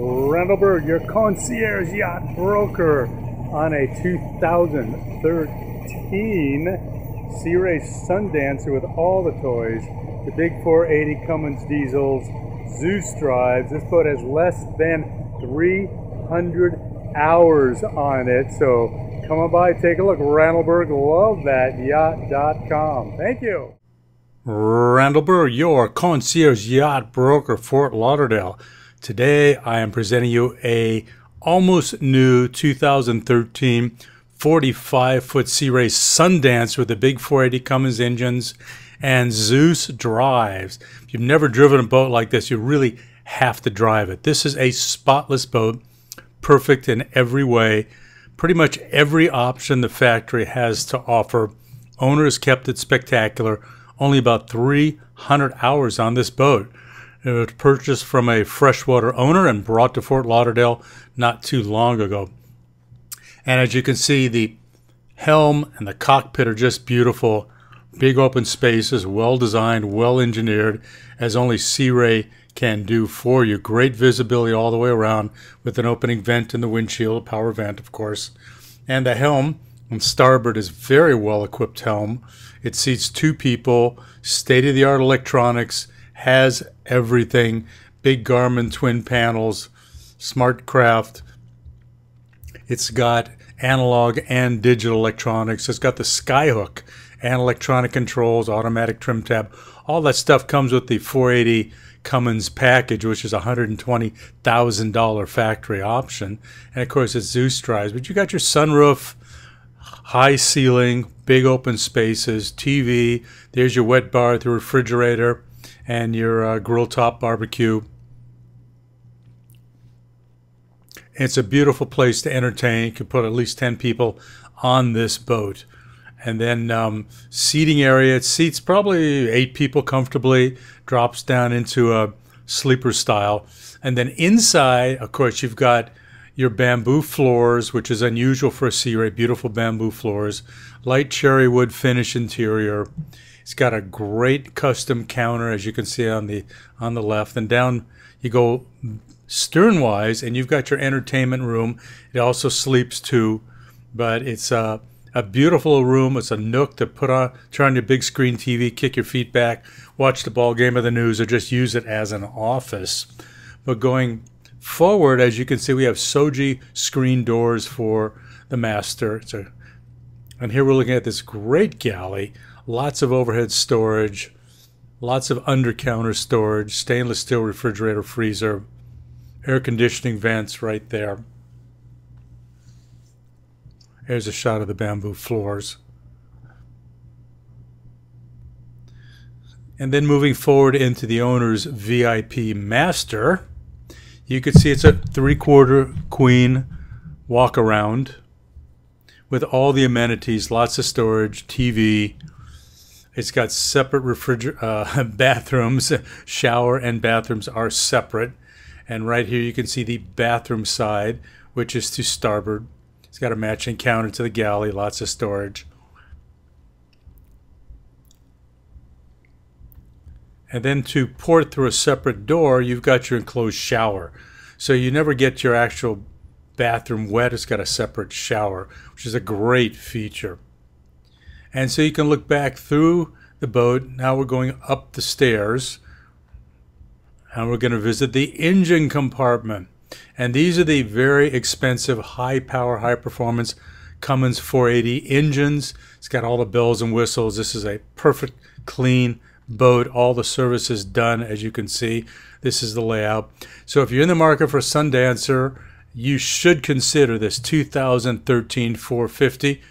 Randall Burg, your concierge yacht broker on a 2013 Sea Ray Sundancer with all the toys, the big 480 Cummins diesels, Zeus drives. This boat has less than 300 hours on it, so come on by, take a look. Randall Burg, love that, Yacht.com. Thank you. Randall Burg, your concierge yacht broker, Fort Lauderdale. Today I am presenting you a almost new 2013 45-foot Sea Ray Sundancer with the big 480 Cummins engines and Zeus drives. If you've never driven a boat like this, you really have to drive it. This is a spotless boat, perfect in every way. Pretty much every option the factory has to offer. Owner has kept it spectacular. Only about 300 hours on this boat. It was purchased from a freshwater owner and brought to Fort Lauderdale not too long ago. And as you can see, the helm and the cockpit are just beautiful. Big open spaces, well designed, well engineered, as only Sea Ray can do for you. Great visibility all the way around with an opening vent in the windshield, a power vent, of course. And the helm on starboard is very well equipped helm. It seats two people, state-of-the-art electronics, has everything, big Garmin twin panels, SmartCraft. It's got analog and digital electronics. It's got the Skyhook and electronic controls, automatic trim tab. All that stuff comes with the 480 Cummins package, which is a $120,000 factory option. And of course, it's Zeus drives. But you got your sunroof, high ceiling, big open spaces, TV. There's your wet bar, the refrigerator, and your grill top barbecue. It's a beautiful place to entertain. You can put at least 10 people on this boat. And then seating area, it seats probably 8 people comfortably, drops down into a sleeper style. And then inside, of course, you've got your bamboo floors, which is unusual for a Sea Ray, beautiful bamboo floors, light cherry wood finish interior. It's got a great custom counter, as you can see on the left. And down you go sternwise, and you've got your entertainment room. It also sleeps two, but it's a beautiful room. It's a nook to turn on your big screen TV, kick your feet back, watch the ball game or the news, or just use it as an office. But going forward, as you can see, we have shoji screen doors for the master. And here we're looking at this great galley, lots of overhead storage, lots of under-counter storage, stainless steel refrigerator, freezer, air conditioning vents right there. Here's a shot of the bamboo floors. And then moving forward into the owner's VIP master, you can see it's a 3/4 queen walk around with all the amenities, lots of storage, TV. It's got separate bathrooms. Shower and bathrooms are separate. And right here you can see the bathroom side, which is to starboard. It's got a matching counter to the galley, lots of storage. And then to port through a separate door, you've got your enclosed shower. So you never get your actual bathroom wet. It's got a separate shower, which is a great feature. And so you can look back through the boat. Now we're going up the stairs, and we're going to visit the engine compartment. And these are the very expensive, high power, high performance Cummins 480 engines. It's got all the bells and whistles. This is a perfect, clean boat. All the service is done, as you can see. This is the layout. So if you're in the market for a Sundancer, you should consider this 2013 450.